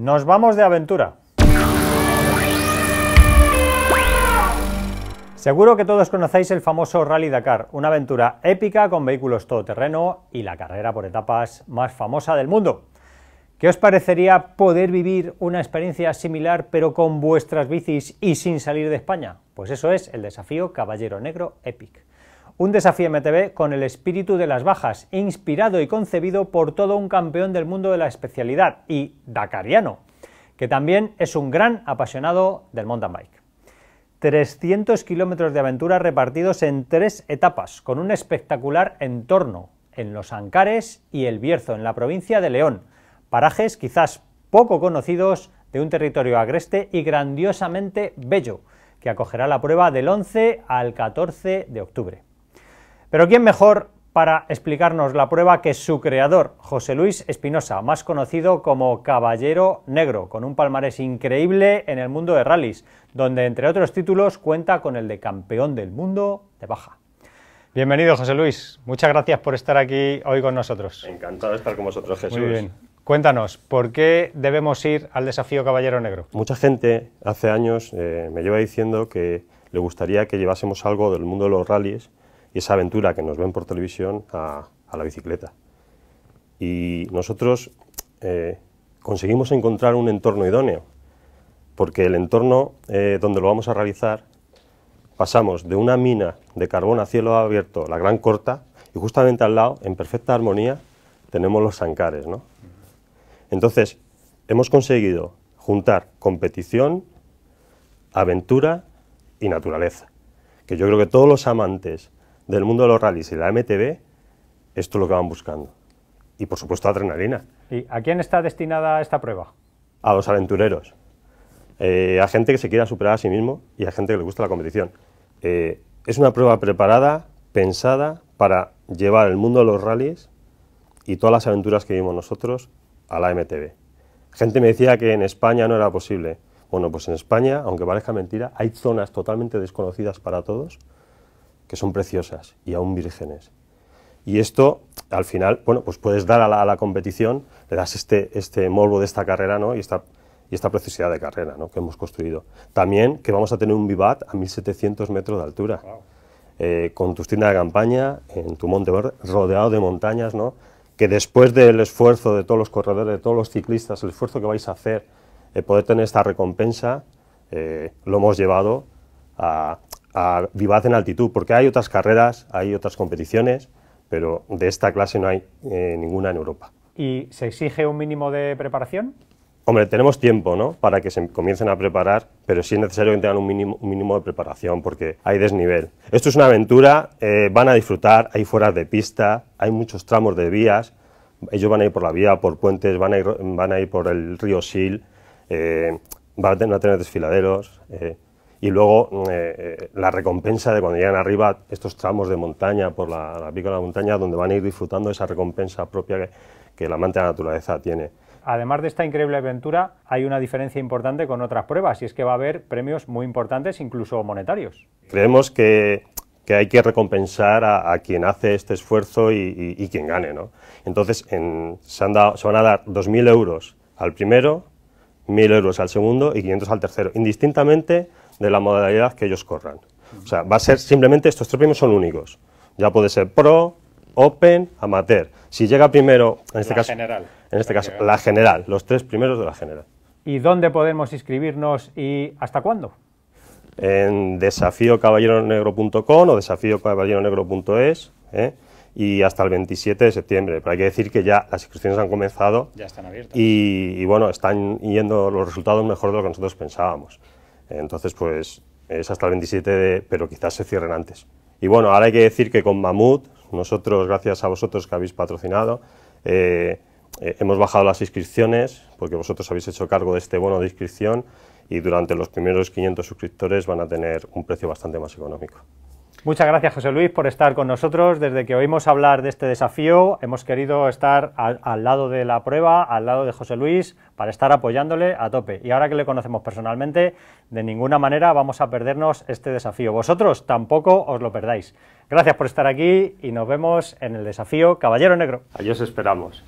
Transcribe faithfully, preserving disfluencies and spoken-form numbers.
¡Nos vamos de aventura! Seguro que todos conocéis el famoso Rally Dakar, una aventura épica con vehículos todoterreno y la carrera por etapas más famosa del mundo. ¿Qué os parecería poder vivir una experiencia similar pero con vuestras bicis y sin salir de España? Pues eso es el desafío Caballero Negro Epic. Un desafío M T B con el espíritu de las bajas, inspirado y concebido por todo un campeón del mundo de la especialidad y dakariano, que también es un gran apasionado del mountain bike. trescientos kilómetros de aventura repartidos en tres etapas, con un espectacular entorno en Los Ancares y El Bierzo, en la provincia de León, parajes quizás poco conocidos de un territorio agreste y grandiosamente bello, que acogerá la prueba del once al catorce de octubre. Pero ¿quién mejor para explicarnos la prueba que su creador, José Luis Espinosa, más conocido como Caballero Negro, con un palmarés increíble en el mundo de rallies, donde entre otros títulos cuenta con el de campeón del mundo de baja? Bienvenido, José Luis, muchas gracias por estar aquí hoy con nosotros. Encantado de estar con vosotros, Jesús. Muy bien. Cuéntanos, ¿por qué debemos ir al desafío Caballero Negro? Mucha gente hace años eh, me lleva diciendo que le gustaría que llevásemos algo del mundo de los rallies y esa aventura que nos ven por televisión a, a la bicicleta. Y nosotros eh, conseguimos encontrar un entorno idóneo, porque el entorno eh, donde lo vamos a realizar, pasamos de una mina de carbón a cielo abierto, la Gran Corta, y justamente al lado, en perfecta armonía, tenemos Los Ancares, ¿no? Entonces, hemos conseguido juntar competición, aventura y naturaleza, que yo creo que todos los amantes del mundo de los rallies y la M T B, esto es lo que van buscando. Y por supuesto adrenalina. ¿Y a quién está destinada esta prueba? A los aventureros, eh, a gente que se quiera superar a sí mismo y a gente que le gusta la competición. Eh, es una prueba preparada, pensada para llevar el mundo de los rallies y todas las aventuras que vimos nosotros a la M T B. Gente me decía que en España no era posible. Bueno, pues en España, aunque parezca mentira, hay zonas totalmente desconocidas para todos, que son preciosas y aún vírgenes. Y esto, al final, bueno, pues puedes dar a la, a la competición, le das este, este morbo de esta carrera, ¿no? y, esta, y esta preciosidad de carrera, ¿no? que hemos construido. También que vamos a tener un vivat a mil setecientos metros de altura, wow. eh, con tus tiendas de campaña, en tu monte verde, rodeado de montañas, ¿no? que después del esfuerzo de todos los corredores, de todos los ciclistas, el esfuerzo que vais a hacer, eh, poder tener esta recompensa, eh, lo hemos llevado a... a vivat en altitud, porque hay otras carreras, hay otras competiciones, pero de esta clase no hay eh, ninguna en Europa. ¿Y se exige un mínimo de preparación? Hombre, tenemos tiempo, ¿no?, para que se comiencen a preparar, pero sí es necesario que tengan un mínimo, un mínimo de preparación, porque hay desnivel. Esto es una aventura, eh, van a disfrutar, hay fueras de pista, hay muchos tramos de vías, ellos van a ir por la vía, por puentes, van a ir, van a ir por el río Sil, eh, van a tener, van a tener desfiladeros... Eh, y luego eh, la recompensa de cuando llegan arriba estos tramos de montaña, por la, la pico de la montaña, donde van a ir disfrutando esa recompensa propia que, que el amante de la naturaleza tiene. Además de esta increíble aventura, hay una diferencia importante con otras pruebas, y es que va a haber premios muy importantes, incluso monetarios. Creemos que, que hay que recompensar a, a quien hace este esfuerzo y, y, y quien gane, ¿no? Entonces en, se, han dado, se van a dar dos mil euros al primero, mil euros al segundo y quinientos al tercero, indistintamente de la modalidad que ellos corran. O sea, va a ser simplemente, estos tres premios son únicos. Ya puede ser pro, open, amateur. Si llega primero, en este la caso, general, en este la, caso general. la general, los tres primeros de la general. ¿Y dónde podemos inscribirnos y hasta cuándo? En desafío caballero negro punto com o desafío caballero negro punto es, ¿eh? y hasta el veintisiete de septiembre. Pero hay que decir que ya las inscripciones han comenzado. Ya están abiertas. Y, y bueno, están yendo los resultados mejor de lo que nosotros pensábamos. Entonces, pues, es hasta el veintisiete de, pero quizás se cierren antes. Y bueno, ahora hay que decir que con Mammoth, nosotros, gracias a vosotros que habéis patrocinado, eh, eh, hemos bajado las inscripciones, porque vosotros habéis hecho cargo de este bono de inscripción, y durante los primeros quinientos suscriptores van a tener un precio bastante más económico. Muchas gracias, José Luis, por estar con nosotros. Desde que oímos hablar de este desafío, hemos querido estar al, al lado de la prueba, al lado de José Luis, para estar apoyándole a tope. Y ahora que le conocemos personalmente, de ninguna manera vamos a perdernos este desafío. Vosotros tampoco os lo perdáis. Gracias por estar aquí y nos vemos en el desafío Caballero Negro. Allí os esperamos.